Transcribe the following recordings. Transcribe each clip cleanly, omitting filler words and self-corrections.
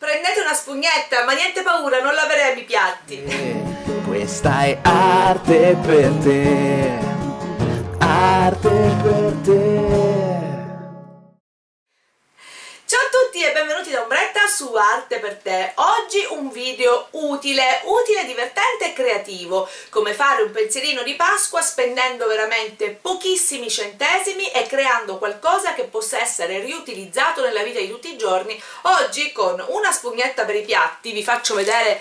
Prendete una spugnetta, ma niente paura, non laveremo i piatti. Questa è arte per te, arte per te. Ciao a tutti e benvenuti da Ombretta su Arte per Te. Oggi un video utile, divertente e creativo. Come fare un pensierino di Pasqua spendendo veramente pochissimi centesimi e creando qualcosa che possa essere riutilizzato nella vita di tutti i giorni. Oggi con una spugnetta per i piatti, vi faccio vedere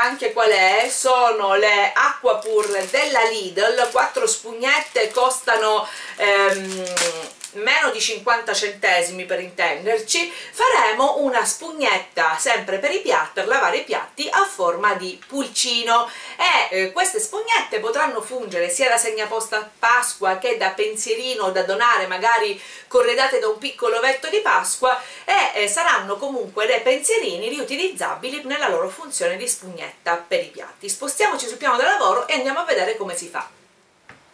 anche qual è. Sono le acquapur della Lidl, 4 spugnette, costano meno di 50 centesimi per intenderci. Faremo una spugnetta sempre per i piatti, per lavare i piatti, a forma di pulcino, e queste spugnette potranno fungere sia da segnaposta a Pasqua che da pensierino da donare magari corredate da un piccolo ovetto di Pasqua, e saranno comunque dei pensierini riutilizzabili nella loro funzione di spugnetta per i piatti. Spostiamoci sul piano del lavoro e andiamo a vedere come si fa.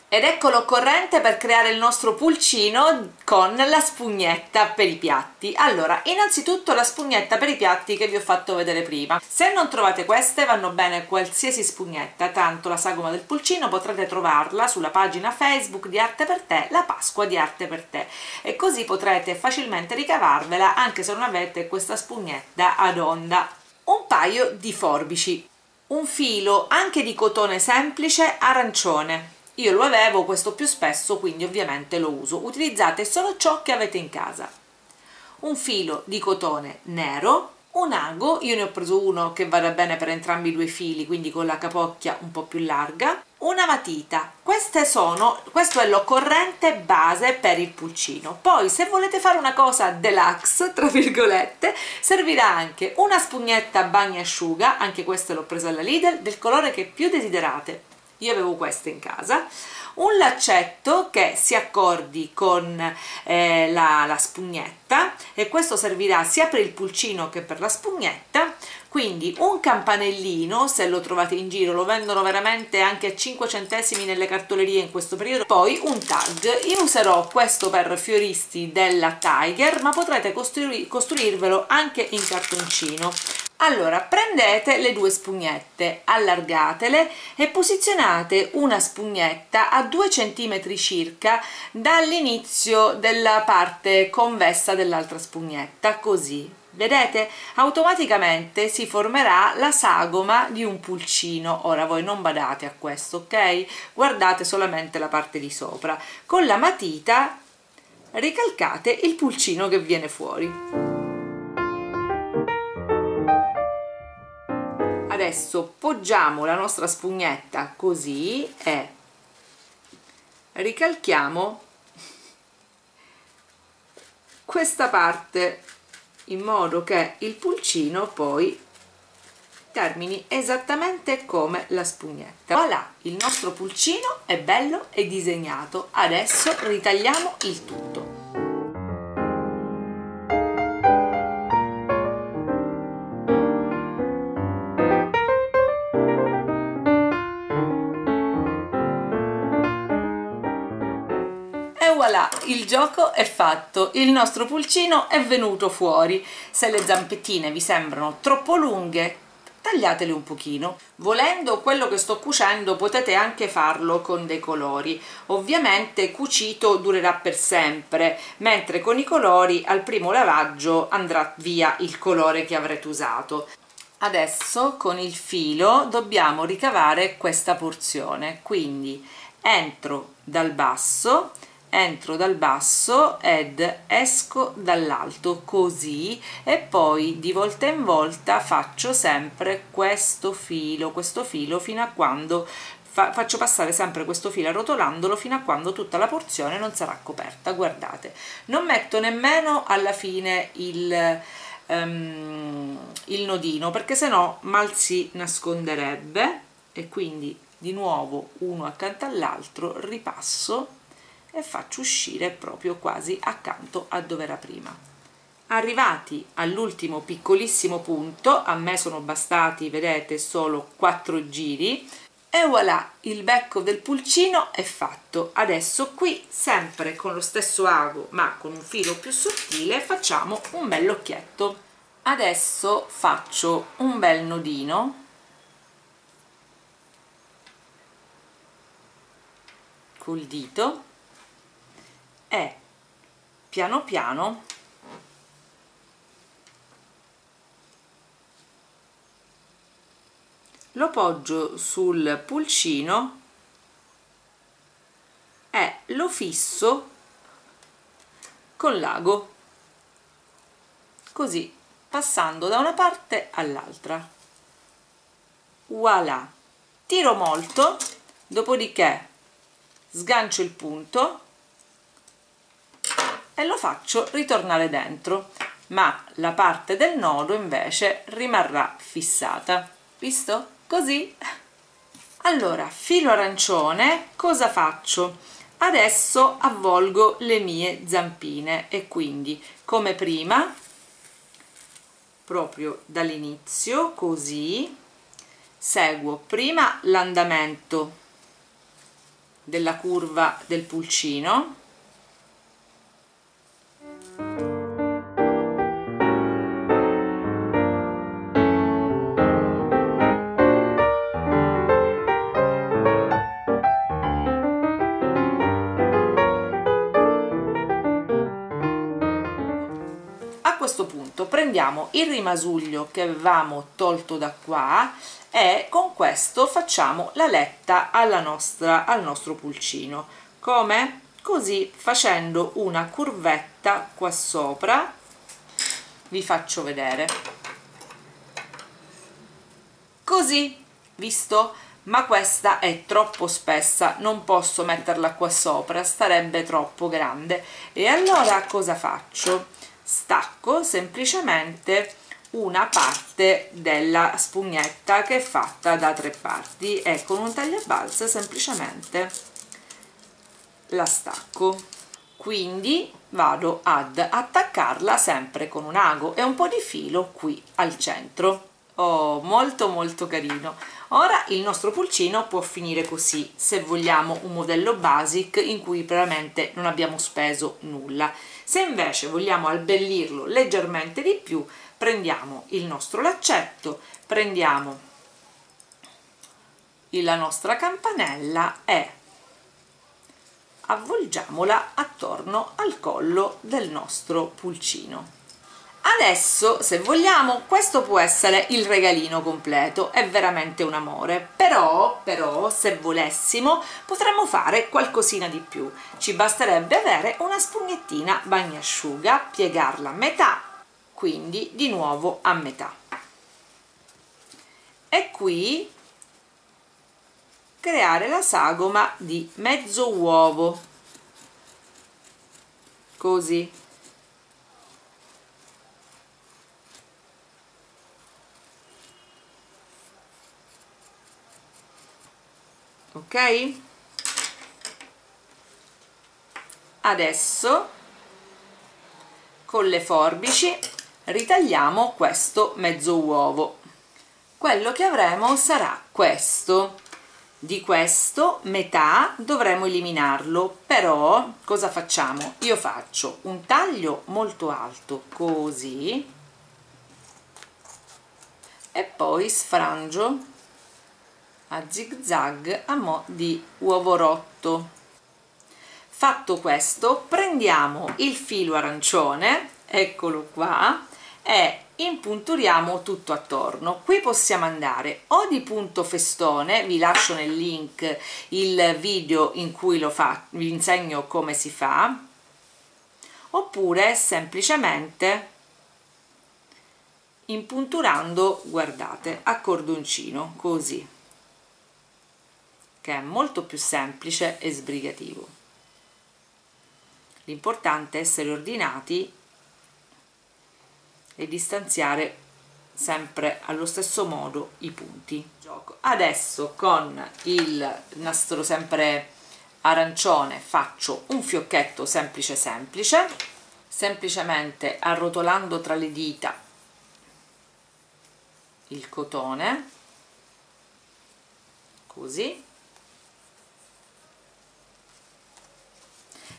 Ed ecco l'occorrente per creare il nostro pulcino con la spugnetta per i piatti. Allora, innanzitutto la spugnetta per i piatti che vi ho fatto vedere prima. Se non trovate queste, vanno bene qualsiasi spugnetta, tanto la sagoma del pulcino potrete trovarla sulla pagina Facebook di Arte per Te, la Pasqua di Arte per Te, e così potrete facilmente ricavarvela anche se non avete questa spugnetta ad onda. Un paio di forbici, un filo anche di cotone semplice arancione. Io lo avevo questo più spesso, quindi ovviamente lo uso. Utilizzate solo ciò che avete in casa. Un filo di cotone nero, un ago, io ne ho preso uno che vada bene per entrambi i due fili, quindi con la capocchia un po' più larga, una matita. Questo è l'occorrente base per il pulcino. Poi, se volete fare una cosa deluxe, tra virgolette, servirà anche una spugnetta bagnasciuga, anche questa l'ho presa alla Lidl, del colore che più desiderate. Io avevo queste in casa, un laccetto che si accordi con la spugnetta, e questo servirà sia per il pulcino che per la spugnetta. Quindi un campanellino, se lo trovate in giro, lo vendono veramente anche a 5 centesimi nelle cartolerie in questo periodo. Poi un tag, io userò questo per fioristi della Tiger, ma potrete costruirvelo anche in cartoncino. Allora, prendete le due spugnette, allargatele e posizionate una spugnetta a 2 cm circa dall'inizio della parte convessa dell'altra spugnetta, così. Vedete? Automaticamente si formerà la sagoma di un pulcino. Ora voi non badate a questo, ok? Guardate solamente la parte di sopra. Con la matita ricalcate il pulcino che viene fuori. Adesso poggiamo la nostra spugnetta così e ricalchiamo questa parte, in modo che il pulcino poi termini esattamente come la spugnetta. Voilà, il nostro pulcino è bello e disegnato. Adesso ritagliamo il tutto. Voilà, il gioco è fatto, il nostro pulcino è venuto fuori. Se le zampettine vi sembrano troppo lunghe, tagliatele un pochino. Volendo, quello che sto cucendo potete anche farlo con dei colori. Ovviamente cucito durerà per sempre, mentre con i colori al primo lavaggio andrà via il colore che avrete usato. Adesso con il filo dobbiamo ricavare questa porzione, quindi entro dal basso ed esco dall'alto, così, e poi di volta in volta faccio sempre questo filo fino a quando faccio passare sempre questo filo arrotolandolo fino a quando tutta la porzione non sarà coperta. Guardate, non metto nemmeno alla fine il nodino, perché sennò mal si nasconderebbe, e quindi di nuovo uno accanto all'altro ripasso e faccio uscire proprio quasi accanto a dove era prima. Arrivati all'ultimo piccolissimo punto, a me sono bastati, vedete, solo 4 giri, e voilà, il becco del pulcino è fatto. Adesso qui, sempre con lo stesso ago ma con un filo più sottile, facciamo un bell'occhietto. Adesso faccio un bel nodino col dito e piano piano lo poggio sul pulcino e lo fisso con l'ago, così passando da una parte all'altra. Voilà! Tiro molto, dopodiché sgancio il punto e lo faccio ritornare dentro, ma la parte del nodo invece rimarrà fissata. Visto? Così. Allora, filo arancione, cosa faccio? Adesso avvolgo le mie zampine e quindi, come prima, proprio dall'inizio, così, seguo prima l'andamento della curva del pulcino, prendiamo il rimasuglio che avevamo tolto da qua e con questo facciamo la letta al nostro pulcino. Come? Così, facendo una curvetta qua sopra. Vi faccio vedere. Così, visto? Ma questa è troppo spessa, non posso metterla qua sopra, starebbe troppo grande. E allora cosa faccio? Stacco semplicemente una parte della spugnetta, che è fatta da 3 parti, e con un tagliabalze semplicemente la stacco. Quindi vado ad attaccarla sempre con un ago e un po' di filo qui al centro. Oh, molto molto carino. Ora il nostro pulcino può finire così, se vogliamo un modello basic in cui veramente non abbiamo speso nulla. Se invece vogliamo abbellirlo leggermente di più, prendiamo il nostro laccetto, prendiamo la nostra campanella e avvolgiamola attorno al collo del nostro pulcino. Adesso, se vogliamo, questo può essere il regalino completo, è veramente un amore, però se volessimo potremmo fare qualcosina di più. Ci basterebbe avere una spugnettina bagnasciuga, piegarla a metà, quindi di nuovo a metà, e qui creare la sagoma di mezzo uovo, così. Ok? Adesso con le forbici ritagliamo questo mezzo uovo. Quello che avremo sarà questo. Di questo metà dovremo eliminarlo, però cosa facciamo? Io faccio un taglio molto alto, così, e poi sfrangio a zig zag a mo' di uovo rotto. Fatto questo, prendiamo il filo arancione, eccolo qua, e impunturiamo tutto attorno. Qui possiamo andare o di punto festone, vi lascio nel link il video in cui vi insegno come si fa, oppure semplicemente impunturando, guardate, a cordoncino, così, che è molto più semplice e sbrigativo. L'importante è essere ordinati e distanziare sempre allo stesso modo i punti. Adesso con il nastro sempre arancione faccio un fiocchetto semplice semplice, semplicemente arrotolando tra le dita il cotone, così.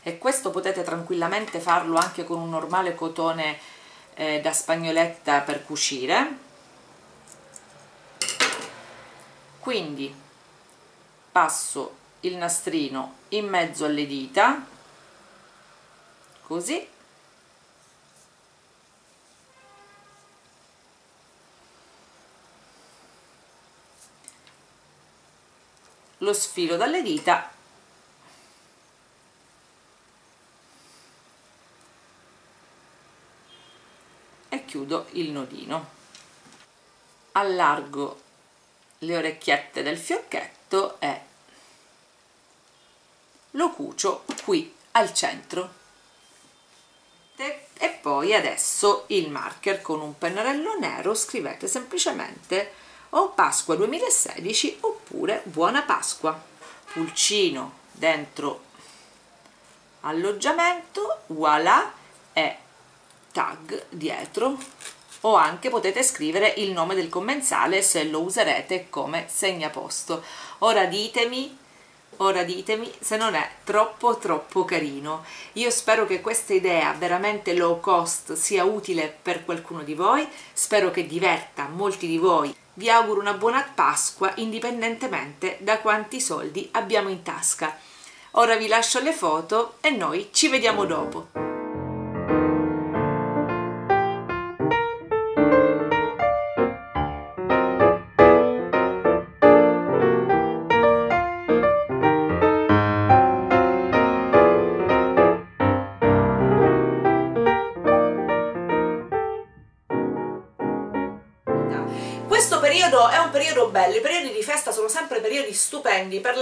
E questo potete tranquillamente farlo anche con un normale cotone da spagnoletta per cucire. Quindi passo il nastrino in mezzo alle dita, così, lo sfilo dalle dita e chiudo il nodino. Allargo le orecchiette del fiocchetto e lo cucio qui al centro. E poi adesso il marker con un pennarello nero, scrivete semplicemente o Pasqua 2016 oppure Buona Pasqua. Pulcino dentro alloggiamento, voilà, e tag dietro, o anche potete scrivere il nome del commensale se lo userete come segnaposto. Ora ditemi se non è troppo carino. Io spero che questa idea veramente low cost sia utile per qualcuno di voi, spero che diverta molti di voi. Vi auguro una buona Pasqua indipendentemente da quanti soldi abbiamo in tasca. Ora vi lascio le foto e noi ci vediamo dopo. È un periodo bello, i periodi di festa sono sempre periodi stupendi per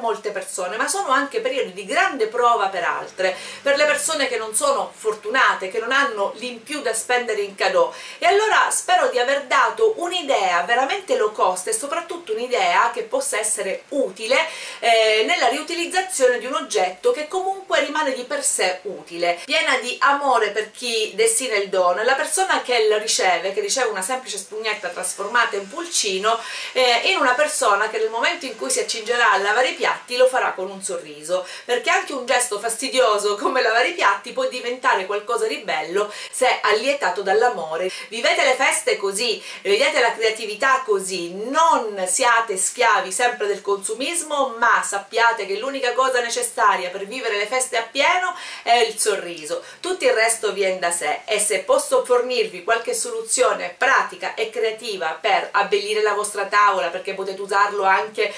molte persone, ma sono anche periodi di grande prova per altre, per le persone che non sono fortunate, che non hanno l'in più da spendere in cadeau. E allora spero di aver dato un'idea veramente low cost e soprattutto un'idea che possa essere utile nella riutilizzazione di un oggetto che comunque rimane di per sé utile, piena di amore per chi destina il dono, e la persona che lo riceve, che riceve una semplice spugnetta trasformata in pulcino, in una persona che nel momento in cui si accingerà a lavare i piatti lo farà con un sorriso, perché anche un gesto fastidioso come lavare i piatti può diventare qualcosa di bello se allietato dall'amore. Vivete le feste così, vivete la creatività così, non siate schiavi sempre del consumismo, ma sappiate che l'unica cosa necessaria per vivere le feste appieno è il sorriso, tutto il resto viene da sé. E se posso fornirvi qualche soluzione pratica e creativa per avvicinare la vostra tavola, perché potete usarlo anche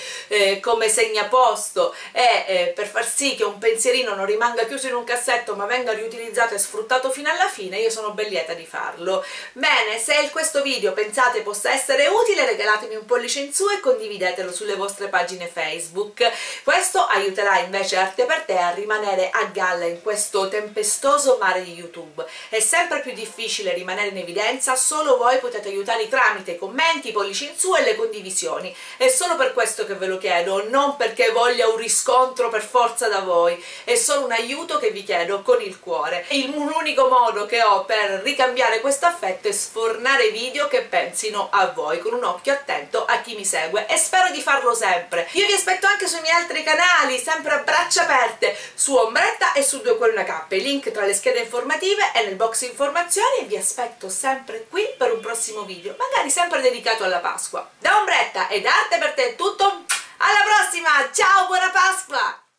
come segnaposto e per far sì che un pensierino non rimanga chiuso in un cassetto ma venga riutilizzato e sfruttato fino alla fine, io sono ben lieta di farlo. Bene, se questo video pensate possa essere utile, regalatemi un pollice in su e condividetelo sulle vostre pagine Facebook. Questo aiuterà invece Arte per Te a rimanere a galla in questo tempestoso mare di YouTube. È sempre più difficile rimanere in evidenza, solo voi potete aiutare tramite commenti, pollici in su e le condivisioni. È solo per questo che ve lo chiedo, non perché voglia un riscontro per forza da voi, è solo un aiuto che vi chiedo con il cuore. Un unico modo che ho per ricambiare questo affetto è sfornare video che pensino a voi, con un occhio attento a chi mi segue, e spero di farlo sempre. Io vi aspetto anche sui miei altri canali, sempre a braccia aperte, su Ombretta e su 2 Cuori 1 K, i link tra le schede informative e nel box informazioni, e vi aspetto sempre qui per un prossimo video, magari sempre dedicato alla Pasqua. Da Ombretta ed Arte per Te è tutto, alla prossima, ciao, buona Pasqua!